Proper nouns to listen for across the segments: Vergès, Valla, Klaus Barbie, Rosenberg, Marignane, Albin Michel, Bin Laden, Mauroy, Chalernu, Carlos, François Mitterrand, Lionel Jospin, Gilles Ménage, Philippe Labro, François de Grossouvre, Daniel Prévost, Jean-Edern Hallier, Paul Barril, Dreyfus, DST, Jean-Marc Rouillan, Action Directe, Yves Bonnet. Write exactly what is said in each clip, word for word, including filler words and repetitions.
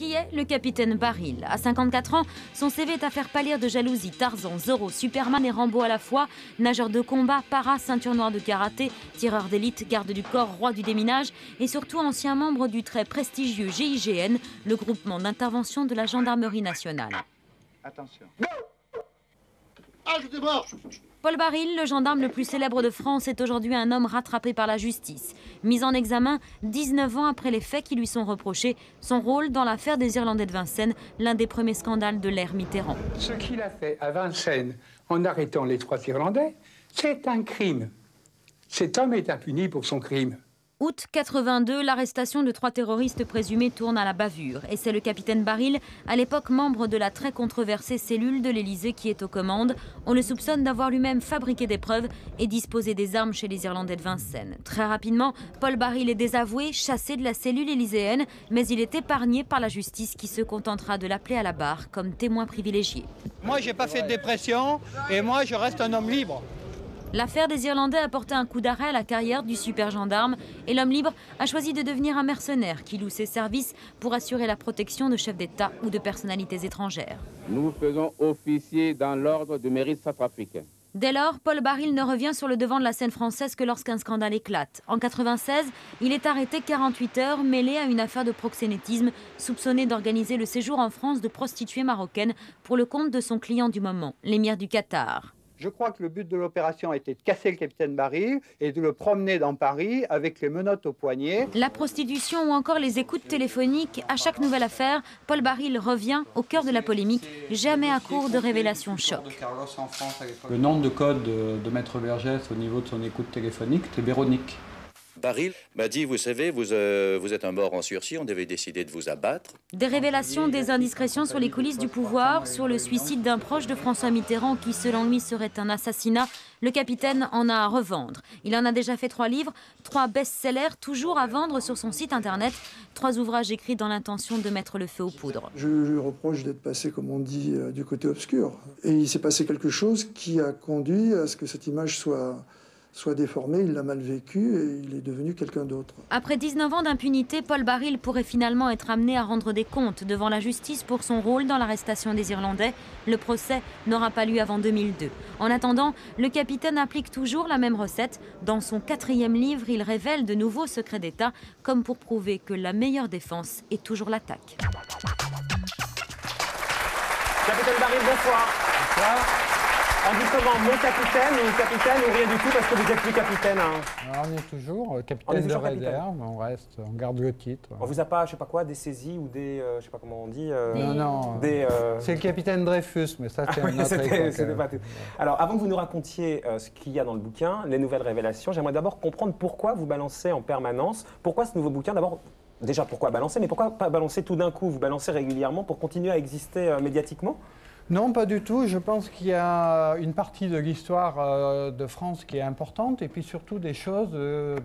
Qui est le capitaine Barril? À cinquante-quatre ans, son C V est à faire pâlir de jalousie. Tarzan, Zorro, Superman et Rambo à la fois. Nageur de combat, para, ceinture noire de karaté, tireur d'élite, garde du corps, roi du déminage et surtout ancien membre du très prestigieux G I G N, le groupement d'intervention de la gendarmerie nationale. Attention. Ah, je t'ai mort. Paul Barril, le gendarme le plus célèbre de France, est aujourd'hui un homme rattrapé par la justice. Mis en examen dix-neuf ans après les faits qui lui sont reprochés, son rôle dans l'affaire des Irlandais de Vincennes, l'un des premiers scandales de l'ère Mitterrand. Ce qu'il a fait à Vincennes en arrêtant les trois Irlandais, c'est un crime. Cet homme est impuni pour son crime. août quatre-vingt-deux, l'arrestation de trois terroristes présumés tourne à la bavure. Et c'est le capitaine Barril, à l'époque membre de la très controversée cellule de l'Elysée, qui est aux commandes. On le soupçonne d'avoir lui-même fabriqué des preuves et disposé des armes chez les Irlandais de Vincennes. Très rapidement, Paul Barril est désavoué, chassé de la cellule élyséenne, mais il est épargné par la justice qui se contentera de l'appeler à la barre comme témoin privilégié. Moi, j'ai pas fait de dépression et moi, je reste un homme libre. L'affaire des Irlandais a porté un coup d'arrêt à la carrière du super gendarme et l'homme libre a choisi de devenir un mercenaire qui loue ses services pour assurer la protection de chefs d'État ou de personnalités étrangères. Nous faisons officier dans l'ordre du mérite centrafricain. Dès lors, Paul Barril ne revient sur le devant de la scène française que lorsqu'un scandale éclate. En quatre-vingt-seize, il est arrêté quarante-huit heures, mêlé à une affaire de proxénétisme, soupçonné d'organiser le séjour en France de prostituées marocaines pour le compte de son client du moment, l'émir du Qatar. Je crois que le but de l'opération était de casser le capitaine Barril et de le promener dans Paris avec les menottes au poignet. La prostitution ou encore les écoutes téléphoniques, à chaque nouvelle affaire, Paul Barril revient au cœur de la polémique, jamais à court de révélations choc. Le nom de code de Maître Vergès au niveau de son écoute téléphonique, c'est Véronique. Barril m'a dit, vous savez, vous, euh, vous êtes un mort en sursis, on devait décider de vous abattre. Des révélations, des indiscrétions sur les coulisses du pouvoir, sur le suicide d'un proche de François Mitterrand qui, selon lui, serait un assassinat. Le capitaine en a à revendre. Il en a déjà fait trois livres, trois best-sellers, toujours à vendre sur son site internet. Trois ouvrages écrits dans l'intention de mettre le feu aux poudres. Je lui reproche d'être passé, comme on dit, euh, du côté obscur. Et il s'est passé quelque chose qui a conduit à ce que cette image soit... soit déformé, il l'a mal vécu et il est devenu quelqu'un d'autre. Après dix-neuf ans d'impunité, Paul Barril pourrait finalement être amené à rendre des comptes devant la justice pour son rôle dans l'arrestation des Irlandais. Le procès n'aura pas lieu avant deux mille deux. En attendant, le capitaine applique toujours la même recette. Dans son quatrième livre, il révèle de nouveaux secrets d'État, comme pour prouver que la meilleure défense est toujours l'attaque. Capitaine Barril, bonsoir. Bonsoir. On dit comment, mon capitaine ou capitaine ou rien du tout parce que vous êtes plus capitaine hein. Alors, on est toujours euh, capitaine on est toujours de capitaine. Réserve, on reste, on garde le titre. On vous a pas, je sais pas quoi, des saisies ou des, euh, je sais pas comment on dit. Euh, non, non, des, euh... c'est le capitaine Dreyfus, mais ça c'est ah, un oui, autre pas tout. Alors avant que vous nous racontiez euh, ce qu'il y a dans le bouquin, les nouvelles révélations, j'aimerais d'abord comprendre pourquoi vous balancez en permanence, pourquoi ce nouveau bouquin d'abord. Déjà pourquoi balancer, mais pourquoi pas balancer tout d'un coup, vous balancez régulièrement pour continuer à exister euh, médiatiquement? Non, pas du tout. Je pense qu'il y a une partie de l'histoire de France qui est importante et puis surtout des choses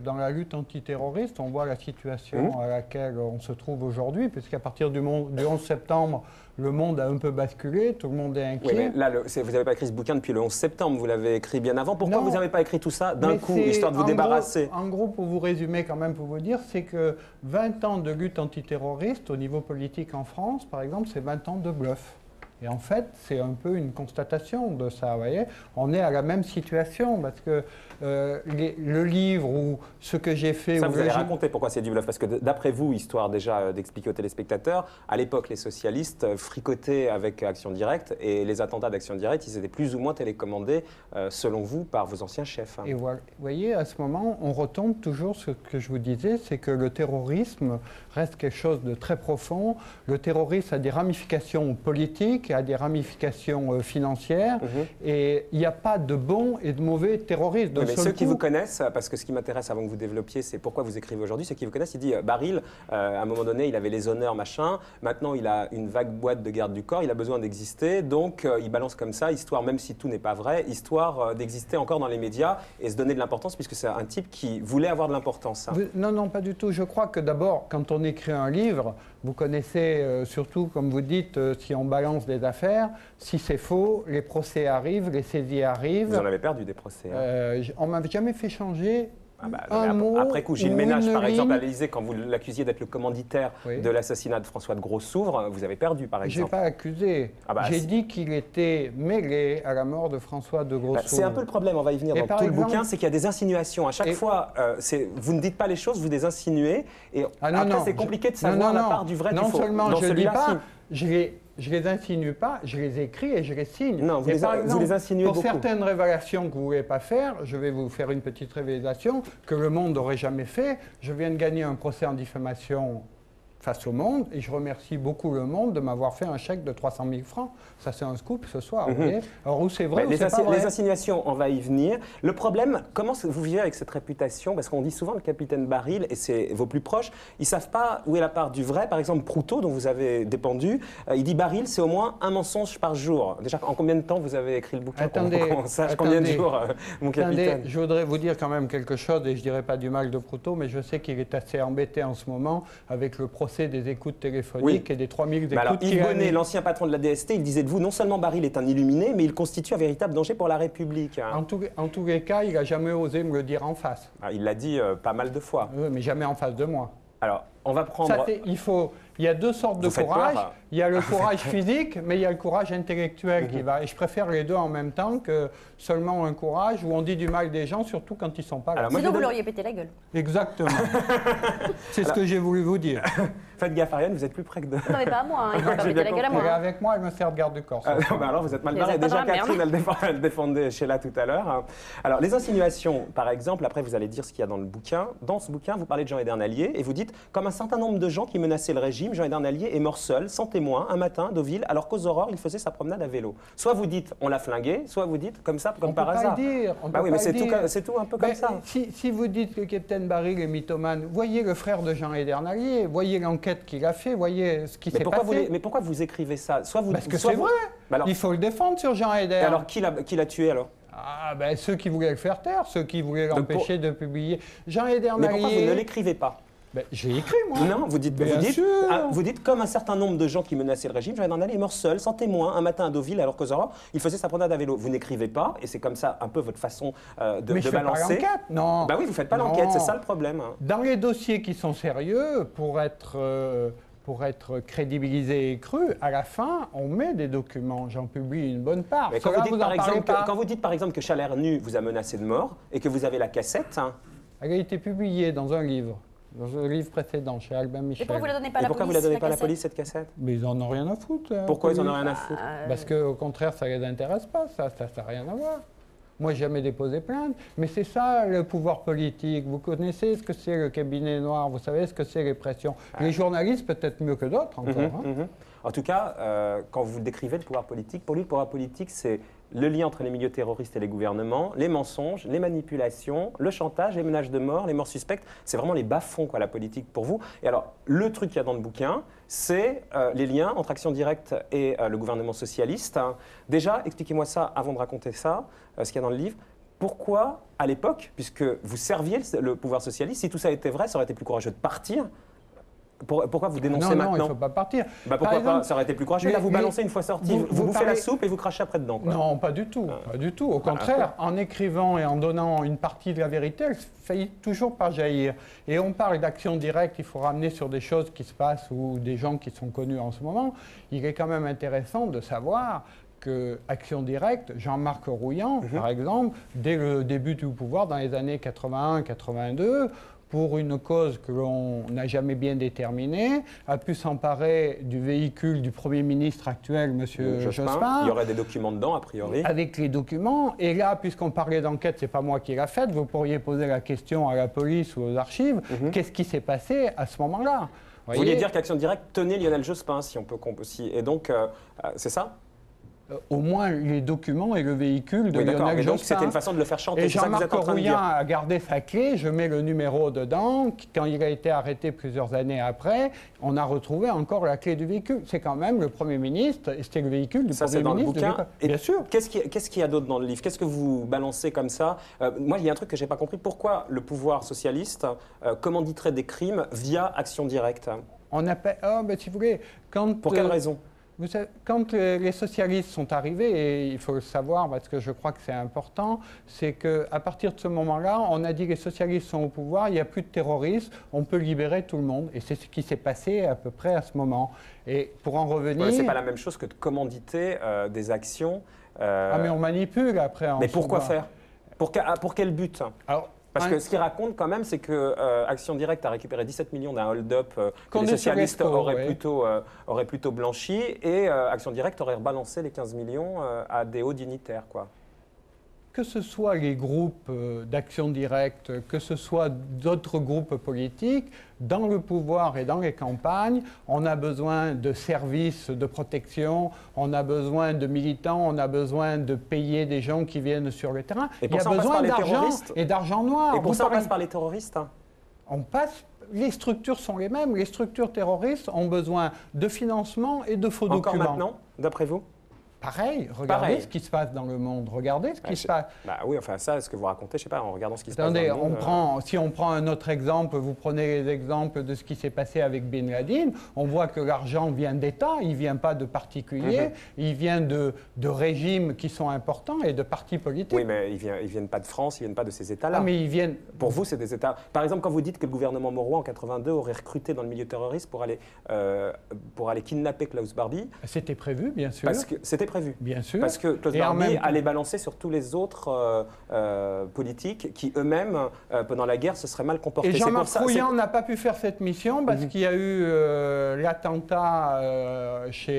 dans la lutte antiterroriste. On voit la situation à laquelle on se trouve aujourd'hui, puisqu'à partir du onze septembre, le monde a un peu basculé, tout le monde est inquiet. Oui, mais là, le, vous n'avez pas écrit ce bouquin depuis le onze septembre, vous l'avez écrit bien avant. Pourquoi non, vous n'avez pas écrit tout ça d'un coup, histoire de vous en débarrasser gros, en gros, pour vous résumer quand même, pour vous dire, c'est que vingt ans de lutte antiterroriste au niveau politique en France, par exemple, c'est vingt ans de bluff. Et en fait, c'est un peu une constatation de ça, vous voyez. On est à la même situation, parce que euh, les, le livre ou ce que j'ai fait... Ça, vous allez raconter pourquoi c'est du bluff, parce que d'après vous, histoire déjà d'expliquer aux téléspectateurs, à l'époque, les socialistes fricotaient avec Action Directe, et les attentats d'Action Directe, ils étaient plus ou moins télécommandés, euh, selon vous, par vos anciens chefs. Hein. Et voilà, vous voyez, à ce moment, on retombe toujours sur ce que je vous disais, c'est que le terrorisme reste quelque chose de très profond. Le terrorisme a des ramifications politiques, à des ramifications financières. Mmh. Et il n'y a pas de bons et de mauvais terroristes. Oui, mais ceux coup... qui vous connaissent, parce que ce qui m'intéresse avant que vous développiez, c'est pourquoi vous écrivez aujourd'hui, ceux qui vous connaissent, ils disent Barril, euh, à un moment donné, il avait les honneurs, machin, maintenant il a une vague boîte de garde du corps, il a besoin d'exister, donc euh, il balance comme ça, histoire, même si tout n'est pas vrai, histoire euh, d'exister encore dans les médias et se donner de l'importance, puisque c'est un type qui voulait avoir de l'importance. Hein. Vous... Non, non, pas du tout. Je crois que d'abord, quand on écrit un livre, vous connaissez euh, surtout, comme vous dites, euh, si on balance des affaires, si c'est faux, les procès arrivent, les saisies arrivent. Vous en avez perdu des procès. Hein. Euh, on ne m'avait jamais fait changer Ah bah, non, mais mot, après coup, Gilles Ménage, par exemple, à l'Élysée, quand vous l'accusiez d'être le commanditaire oui. de l'assassinat de François de Grossouvre, vous avez perdu, par exemple. Je n'ai pas accusé. Ah bah, J'ai dit qu'il était mêlé à la mort de François de Grossouvre. Bah, c'est un peu le problème, on va y venir et dans tout exemple, le bouquin, c'est qu'il y a des insinuations. À chaque et... fois, euh, vous ne dites pas les choses, vous les insinuez. Et ah, non, après, c'est compliqué de savoir non, non, la part du vrai du faux. Non seulement dans je ne dis pas, je les, je les insinue pas, je les écris et je les signe. Non, vous, les, par a, exemple, vous les insinuez pour beaucoup. Certaines révélations que vous ne voulez pas faire, je vais vous faire une petite révélation que le Monde n'aurait jamais fait. Je viens de gagner un procès en diffamation face au Monde et je remercie beaucoup le Monde de m'avoir fait un chèque de trois cent mille francs. Ça, c'est un scoop ce soir. Mm-hmm. Vous voyez ? Alors, où c'est vrai, ou c'est pas vrai ? Les insinuations, on va y venir. Le problème, comment vous vivez avec cette réputation ? Parce qu'on dit souvent le capitaine Barril, et c'est vos plus proches, ils ne savent pas où est la part du vrai. Par exemple, Prouteau, dont vous avez dépendu, euh, il dit Barril, c'est au moins un mensonge par jour. Déjà, en combien de temps vous avez écrit le bouquin ? Attendez, pour qu'on sache combien de jours, euh, mon attendez, capitaine ? Je voudrais vous dire quand même quelque chose, et je ne dirais pas du mal de Prouteau, mais je sais qu'il est assez embêté en ce moment avec le procès des écoutes téléphoniques oui. et des trois mille écoutes. Alors, Yves Bonnet, l'ancien patron de la D S T, il disait de vous, non seulement Barril est un illuminé, mais il constitue un véritable danger pour la République. Hein. En, tout, en tous les cas, il n'a jamais osé me le dire en face. Ah, il l'a dit euh, pas mal de fois. Oui, mais jamais en face de moi. Alors, on va prendre... Ça, il, faut... il y a deux sortes vous de courage. Peur, hein. Il y a le courage physique, mais il y a le courage intellectuel qui va... Et je préfère les deux en même temps que seulement un courage où on dit du mal des gens, surtout quand ils ne sont pas là. Sinon, vous donne... l'auriez pété la gueule. Exactement. C'est alors... ce que j'ai voulu vous dire. Faites gaffe, Ariane, vous êtes plus près que de... Non, mais pas à moi. Hein. Il ne peut pas péter la gueule à moi. Avec moi, elle me sert de garde du corps. Ah, non, bah alors, vous êtes mal barré. Déjà, Catherine, elle défendait, elle défendait chez là tout à l'heure. Alors, les insinuations, par exemple, après, vous allez dire ce qu'il y a dans le bouquin. Dans ce bouquin, vous parlez de Jean-Edern Hallier et vous dites, comme un certain nombre de gens qui menaçaient le régime, Jean-Edern Hallier est mort seul, sans témoin, un matin, Deauville, alors qu'aux aurores, il faisait sa promenade à vélo. Soit vous dites, on l'a flingué, soit vous dites, comme ça, comme on par peut hasard. Pas dire, on bah peut oui, pas mais c'est tout, tout un peu ben, comme ça. Si, si vous dites que le capitaine Barril est mythomane, voyez le frère de Jean-Edern Hallier, voyez l'enquête qu'il a fait, voyez ce qui s'est passé. Vous les, mais pourquoi vous écrivez ça soit vous, parce que c'est vous... vrai. Bah alors, il faut le défendre sur Jean-Edern. Alors, qui l'a tué alors? Ah, ben ceux qui voulaient le faire taire, ceux qui voulaient l'empêcher pour... de publier. Jean-Edern Hallier. Mais pourquoi vous ne l'écrivez pas? Ben, j'ai écrit, moi. Non, vous dites, vous dites, ah, vous dites comme un certain nombre de gens qui menaçaient le régime, Jean-Edern Hallier est mort seul, sans témoin, un matin à Deauville, alors qu'aux aurores, il faisait sa promenade à vélo. Vous n'écrivez pas, et c'est comme ça un peu votre façon euh, de, mais de balancer. Mais je ne fais pas l'enquête, non. Ben oui, vous ne faites pas l'enquête, c'est ça le problème. Dans les dossiers qui sont sérieux, pour être... Euh... pour être crédibilisé et cru, à la fin, on met des documents. J'en publie une bonne part. Mais quand, vous dites, vous, par exemple, que, quand vous dites, par exemple, que Chalernu vous a menacé de mort et que vous avez la cassette... Hein. Elle a été publiée dans un livre, dans un livre précédent, chez Albin Michel. Et pourquoi vous ne la donnez pas, la police, vous la donnez la pas à la police, cette cassette? Mais ils n'en ont rien à foutre. Hein, pourquoi ils n'en ont rien à foutre? Parce qu'au contraire, ça ne les intéresse pas, ça n'a rien à voir. Moi, j'ai jamais déposé plainte, mais c'est ça le pouvoir politique. Vous connaissez ce que c'est le cabinet noir, vous savez ce que c'est les pressions. Ah. Les journalistes, peut-être mieux que d'autres encore. Mmh, hein. Mmh. En tout cas, euh, quand vous décrivez le pouvoir politique, pour lui, le pouvoir politique, c'est le lien entre les milieux terroristes et les gouvernements, les mensonges, les manipulations, le chantage, les menaces de mort, les morts suspectes. C'est vraiment les bas-fonds, quoi, la politique pour vous. Et alors, le truc qu'il y a dans le bouquin, c'est euh, les liens entre Action Directe et euh, le gouvernement socialiste. Déjà, expliquez-moi ça avant de raconter ça, euh, ce qu'il y a dans le livre. Pourquoi, à l'époque, puisque vous serviez le, le pouvoir socialiste, si tout ça était vrai, ça aurait été plus courageux de partir? Pourquoi vous dénoncez non, non, maintenant? Non, il ne faut pas partir. Bah pourquoi exemple, pas? Ça aurait été plus courageux. Là, vous balancez une fois sorti, vous, vous, vous bouffez parlez... la soupe et vous crachez après dedans. Quoi. Non, pas du tout. Euh... Pas du tout. Au contraire, ah, en écrivant et en donnant une partie de la vérité, elle faillit toujours par jaillir. Et on parle d'action directe, il faut ramener sur des choses qui se passent ou des gens qui sont connus en ce moment. Il est quand même intéressant de savoir que Action Directe, Jean-Marc Rouillan, mm-hmm. par exemple, dès le début du pouvoir, dans les années quatre-vingt-un quatre-vingt-deux, pour une cause que l'on n'a jamais bien déterminée, a pu s'emparer du véhicule du Premier ministre actuel, M. Jospin. Il y aurait des documents dedans, a priori. Avec les documents. Et là, puisqu'on parlait d'enquête, ce n'est pas moi qui l'a faite, vous pourriez poser la question à la police ou aux archives, mm-hmm. qu'est-ce qui s'est passé à ce moment-là? Vous, vous vouliez dire qu'Action Directe tenait Lionel Jospin, si on peut... Si, et donc, euh, c'est ça? Au moins les documents et le véhicule de oui, Lionel Jospin. C'était une façon de le faire chanter. Et Jean-Marc Rouillan a gardé sa clé, je mets le numéro dedans. Quand il a été arrêté plusieurs années après, on a retrouvé encore la clé du véhicule. C'est quand même le Premier ministre, c'était le véhicule du ça, Premier ministre. Ça, c'est dans le bouquin. Et bien sûr. Qu'est-ce qu'il y, qu'est-ce qu'il y a d'autre dans le livre? Qu'est-ce que vous balancez comme ça? euh, Moi, il y a un truc que je n'ai pas compris. Pourquoi le pouvoir socialiste euh, commanditerait des crimes via Action Directe? On appelle... Oh, ben, si vous voulez... Quand, Pour euh, quelle raison? Vous savez, quand les socialistes sont arrivés, et il faut le savoir parce que je crois que c'est important, c'est qu'à partir de ce moment-là, on a dit que les socialistes sont au pouvoir, il n'y a plus de terroristes, on peut libérer tout le monde. Et c'est ce qui s'est passé à peu près à ce moment. Et pour en revenir... Ouais, c'est pas la même chose que de commanditer euh, des actions. Euh... Ah mais on manipule après. Mais pourquoi faire ? Pour, pour quel but ? Alors, parce que ce qu'il raconte quand même, c'est que euh, Action Directe a récupéré dix-sept millions d'un hold-up euh, que les socialistes auraient, ouais. plutôt, euh, auraient plutôt blanchi et euh, Action Directe aurait rebalancé les quinze millions euh, à des hauts dignitaires, quoi. Que ce soit les groupes d'Action Directe, que ce soit d'autres groupes politiques, dans le pouvoir et dans les campagnes, on a besoin de services de protection, on a besoin de militants, on a besoin de payer des gens qui viennent sur le terrain. Et pour Il y a ça, on besoin d'argent et d'argent noir. Et pour Vous ça, parlez... on passe par les terroristes. On passe... Les structures sont les mêmes. Les structures terroristes ont besoin de financement et de faux Encore documents. Encore maintenant, d'après vous ? Pareil, regardez Pareil. ce qui se passe dans le monde, regardez ce qui bah, se passe. Bah oui, enfin ça, ce que vous racontez, je sais pas, en regardant ce qui Attendez, se passe dans le monde... On prend, euh... Si on prend un autre exemple, vous prenez les exemples de ce qui s'est passé avec Bin Laden, on voit que l'argent vient d'État, il ne vient pas de particuliers, mm-hmm. il vient de, de régimes qui sont importants et de partis politiques. Oui, mais ils ne viennent pas de France, ils ne viennent pas de ces États-là. Ah, mais ils viennent... Pour vous, c'est des États... Par exemple, quand vous dites que le gouvernement Mauroy, en quatre-vingt-deux, aurait recruté dans le milieu terroriste pour aller, euh, pour aller kidnapper Klaus Barbie... C'était prévu, bien sûr. Parce que c'était prévu. Bien sûr. Parce que Klaus Barbie allait balancer sur tous les autres euh, euh, politiques qui eux-mêmes, euh, pendant la guerre, se seraient mal comportés. Et Jean-Marc Rouillan n'a pas pu faire cette mission parce mmh. qu'il y a eu euh, l'attentat euh, chez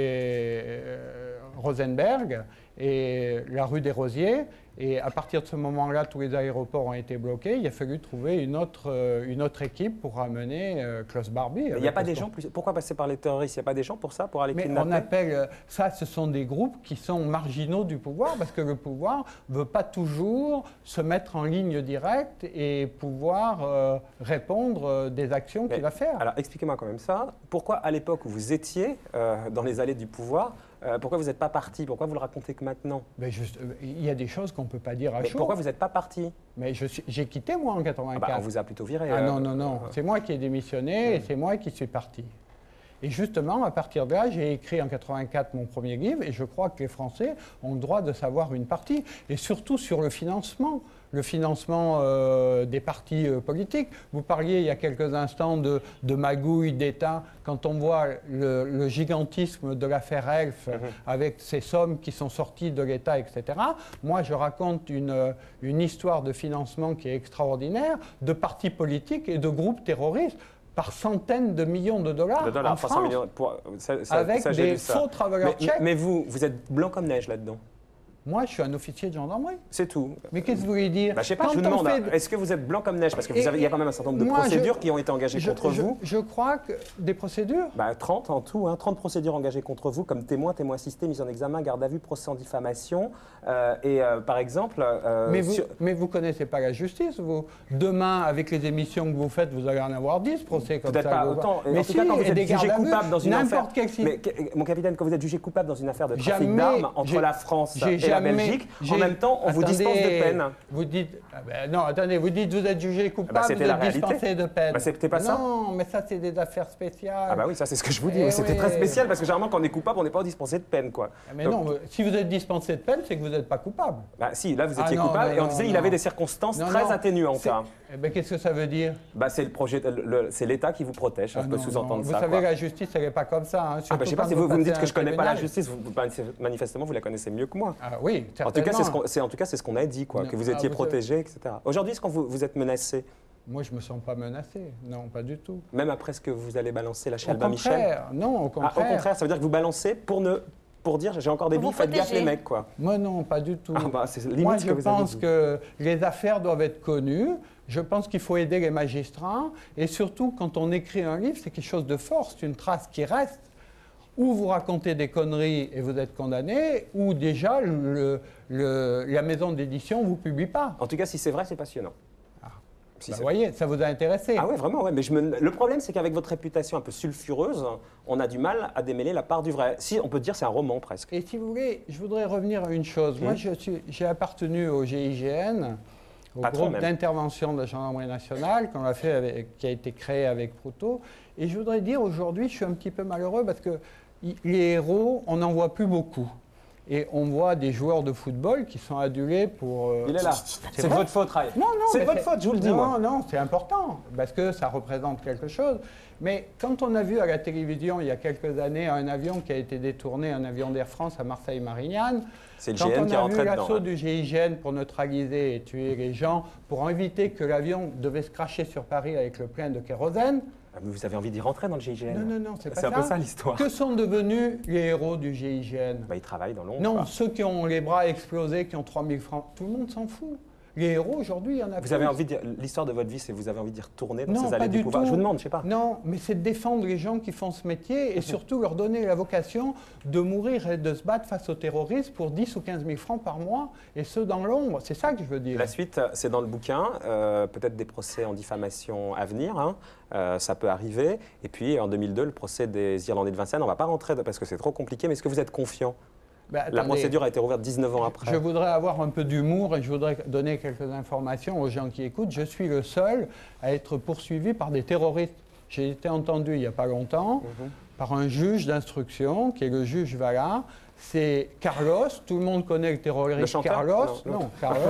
euh, Rosenberg et la rue des Rosiers. Et à partir de ce moment-là, tous les aéroports ont été bloqués. Il a fallu trouver une autre, euh, une autre équipe pour ramener euh, Klaus Barbie. Mais il n'y a pas des gens plus... Pourquoi passer par les terroristes ? Il n'y a pas des gens pour ça, pour aller kidnapper ? Mais on appelle... Ça, ce sont des groupes qui sont marginaux du pouvoir, parce que le pouvoir ne veut pas toujours se mettre en ligne directe et pouvoir euh, répondre euh, des actions qu'il va faire. Alors, expliquez-moi quand même ça. Pourquoi, à l'époque où vous étiez euh, dans les allées du pouvoir, Euh, pourquoi vous n'êtes pas parti? Pourquoi vous le racontez que maintenant? Mais juste, il y a des choses qu'on ne peut pas dire à chaud. Pourquoi vous n'êtes pas parti? Mais j'ai quitté, moi, en quatre-vingt-quatre. Ah bah, on vous a plutôt viré. Ah euh, non, non, non. Euh, c'est moi qui ai démissionné euh. et c'est moi qui suis parti. Et justement, à partir de là, j'ai écrit en quatre-vingt-quatre mon premier livre et je crois que les Français ont le droit de savoir une partie. Et surtout sur le financement. Le financement euh, des partis euh, politiques. Vous parliez il y a quelques instants de, de magouille d'État. Quand on voit le, le gigantisme de l'affaire Elf, mmh. avec ces sommes qui sont sorties de l'État, et cetera. Moi, je raconte une, une histoire de financement qui est extraordinaire, de partis politiques et de groupes terroristes. Par centaines de millions de dollars, de dollars en France, pour, ça, ça, avec ça, des faux travelers tchèques. Mais vous, vous êtes blanc comme neige là-dedans. Moi, je suis un officier de gendarmerie. C'est tout. Mais qu'est-ce que vous voulez dire? bah, Je sais pas, je vous demande, fait... est-ce que vous êtes blanc comme neige? Parce qu'il y a quand même un certain nombre de moi, procédures je, qui ont été engagées je, contre je, vous. Je crois que... Des procédures bah, trente en tout, hein, trente procédures engagées contre vous, comme témoin, témoin assisté, mise en examen, garde à vue, procès en diffamation. Euh, et euh, par exemple... Euh, mais vous sur... ne connaissez pas la justice, vous. Demain, avec les émissions que vous faites, vous allez en avoir dix procès comme ça. Peut-être pas autant. Mais en tout si, cas, quand vous êtes jugé coupable dans une affaire... Mais, mon capitaine, quand vous êtes jugé coupable dans une affaire de trafic d'armes entre la France et la Belgique, en même temps, on attendez, vous dispense de peine. Vous dites, ah ben non, attendez, vous dites, vous êtes jugé coupable, bah, vous êtes dispensé de peine. Bah, c'était pas non, ça. Non, mais ça, c'est des affaires spéciales. Ah bah oui, ça, c'est ce que je vous dis. C'était oui. très spécial parce que généralement, quand on est coupable, on n'est pas dispensé de peine, quoi. Mais donc, non, mais si vous êtes dispensé de peine, c'est que vous n'êtes pas coupable. Bah si, là, vous étiez ah, non, coupable et on disait, non, il avait des circonstances non, très non, atténuantes. Eh ben, qu'est-ce que ça veut dire? Bah c'est le projet, c'est l'État qui vous protège. Ah, je peux sous-entendre ça. Vous savez, la justice, elle n'est pas comme ça. Je sais pas si vous me dites que je connais pas la justice. Manifestement, vous la connaissez mieux que moi. Ah oui, en tout cas, c'est ce qu'on ce qu a dit, quoi, non, que vous étiez ah, vous protégé, avez... et cetera. Aujourd'hui, est-ce que vous, vous êtes menacé? Moi, je ne me sens pas menacé. Non, pas du tout. Même après ce que vous allez balancer la chez Albin Michel? Non, au contraire. Ah, au contraire, ça veut dire que vous balancez pour, ne... pour dire j'ai encore des billes, faites gaffe les mecs, quoi. Moi, non, pas du tout. Ah, bah, Moi, je que vous pense avez que les affaires doivent être connues. Je pense qu'il faut aider les magistrats. Et surtout, quand on écrit un livre, c'est quelque chose de fort, c'est une trace qui reste. Ou vous racontez des conneries et vous êtes condamné, ou déjà le, le, la maison d'édition ne vous publie pas. En tout cas, si c'est vrai, c'est passionnant. Ah. Si bah, vous voyez, ça vous a intéressé. Ah oui, vraiment, ouais. Mais je me... le problème, c'est qu'avec votre réputation un peu sulfureuse, on a du mal à démêler la part du vrai. Si, on peut dire que c'est un roman presque. Et si vous voulez, je voudrais revenir à une chose. Mmh. Moi, j'ai appartenu au G I G N, au pas groupe d'intervention de la gendarmerie nationale, qu'on a fait avec, qui a été créé avec Prouteau. Et je voudrais dire, aujourd'hui, je suis un petit peu malheureux parce que les héros, on n'en voit plus beaucoup. Et on voit des joueurs de football qui sont adulés pour... Euh... Il est là. C'est votre faute, Ray. Non, non. C'est votre faute, je vous le dis. Non, non, c'est important, parce que ça représente quelque chose. Mais quand on a vu à la télévision, il y a quelques années, un avion qui a été détourné, un avion d'Air France à Marseille-Marignane. C'est le G I G N qui est rentré dedans. Quand on a vu l'assaut du G I G N pour neutraliser et tuer les gens, pour éviter que l'avion devait se cracher sur Paris avec le plein de kérosène... Mais vous avez envie d'y rentrer dans le G I G N? Non, non, non, c'est pas ça. C'est un peu ça l'histoire. Que sont devenus les héros du G I G N? Bah, ils travaillent dans l'ombre. Non, pas. Ceux qui ont les bras explosés, qui ont trois mille francs, tout le monde s'en fout. Les héros, aujourd'hui, il y en a vous plus. Avez envie de... L'histoire de votre vie, c'est vous avez envie d'y retourner dans non, ces allées du pouvoir? Tout. Je vous demande, je sais pas. Non, mais c'est de défendre les gens qui font ce métier et surtout leur donner la vocation de mourir et de se battre face au terrorisme pour dix ou quinze mille francs par mois, et ce, dans l'ombre. C'est ça que je veux dire. La suite, c'est dans le bouquin. Euh, peut-être des procès en diffamation à venir, hein. Euh, ça peut arriver. Et puis, en deux mille deux, le procès des Irlandais de Vincennes. On ne va pas rentrer parce que c'est trop compliqué, mais est-ce que vous êtes confiant? Ben, attendez, la procédure a été rouverte dix-neuf ans après. Je voudrais avoir un peu d'humour et je voudrais donner quelques informations aux gens qui écoutent. Je suis le seul à être poursuivi par des terroristes. J'ai été entendu il n'y a pas longtemps mm-hmm. par un juge d'instruction qui est le juge Valla. C'est Carlos. Tout le monde connaît le terroriste le Carlos. Non, non. non Carlos.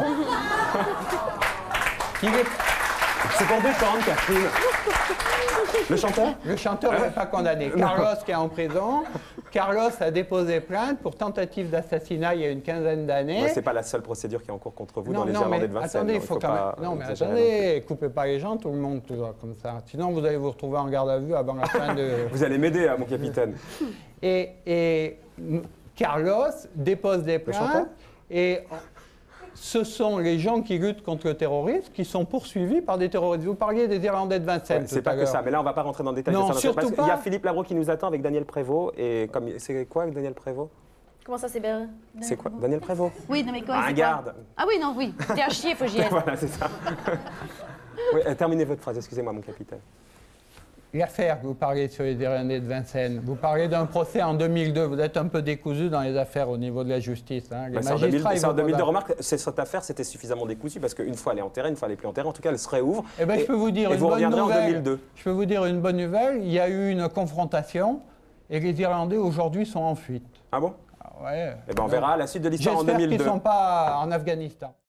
C'est pour défendre, Catherine. Le chanteur? Le chanteur n'est pas condamné. Carlos qui est en prison. Carlos a déposé plainte pour tentative d'assassinat il y a une quinzaine d'années. Ouais, c'est pas la seule procédure qui est en cours contre vous non, dans les Irlandais de Vincennes. Attendez, il faut, faut quand pas même... Non, mais attendez, coupez pas les gens, tout le monde, toujours comme ça. Sinon, vous allez vous retrouver en garde à vue avant la fin de... Vous allez m'aider, hein, mon capitaine. Et, et Carlos dépose des plaintes et... Ce sont les gens qui luttent contre le terrorisme qui sont poursuivis par des terroristes. Vous parliez des Irlandais de Vincennes. Ouais, c'est pas que ça, mais là on ne va pas rentrer dans le détail. Non, de ça, surtout pas. Il y a Philippe Labro qui nous attend avec Daniel Prévost. Et comme c'est quoi Daniel Prévost? Comment ça c'est bien? C'est quoi Daniel Prévost? Oui, non mais quoi? Un garde. Ah oui, non, oui. T'es à chier, faut j'y aille. Voilà, c'est ça. Oui, terminez votre phrase. Excusez-moi, mon capitaine. L'affaire que vous parlez sur les Irlandais de Vincennes, vous parlez d'un procès en deux mille deux, vous êtes un peu décousu dans les affaires au niveau de la justice. Hein. Les magistrats, en deux mille deux, remarque, cette affaire, c'était suffisamment décousue parce qu'une fois elle est enterrée, une fois elle n'est plus enterrée, en tout cas elle se réouvre. Eh ben, et je peux vous dire une vous bonne nouvelle. deux mille deux. Je peux vous dire une bonne nouvelle, il y a eu une confrontation et les Irlandais aujourd'hui sont en fuite. Ah bon? Ah ouais. Eh ben, on verra la suite de l'histoire en deux mille deux. J'espère qu'ils ne sont pas en Afghanistan.